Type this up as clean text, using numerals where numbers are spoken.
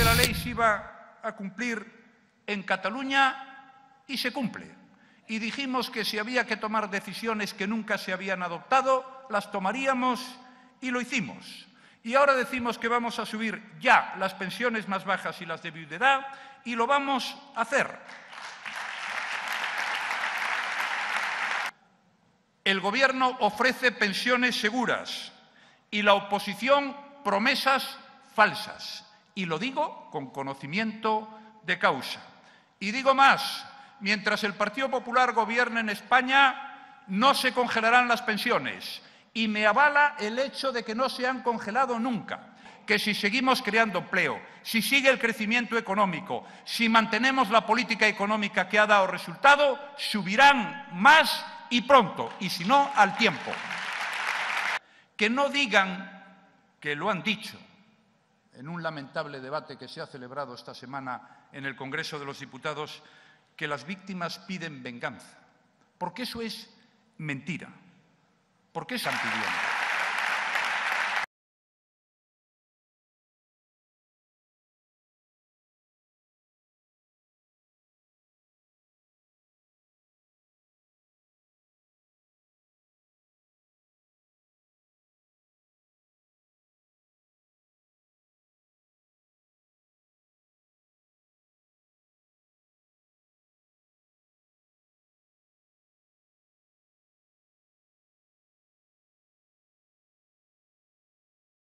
que la ley se iba a cumplir en Cataluña y se cumple. Y dijimos que si había que tomar decisiones que nunca se habían adoptado, las tomaríamos y lo hicimos. Y ahora decimos que vamos a subir ya las pensiones más bajas y las de viudedad y lo vamos a hacer. El Gobierno ofrece pensiones seguras y la oposición promesas falsas. Y lo digo con conocimiento de causa. Y digo más, mientras el Partido Popular gobierne en España, no se congelarán las pensiones. Y me avala el hecho de que no se han congelado nunca, que si seguimos creando empleo, si sigue el crecimiento económico, si mantenemos la política económica que ha dado resultado, subirán más y pronto, y si no, al tiempo. Que no digan que lo han dicho en un lamentable debate que se ha celebrado esta semana en el Congreso de los Diputados, que las víctimas piden venganza, porque eso es mentira. ¿Por qué están pidiendo?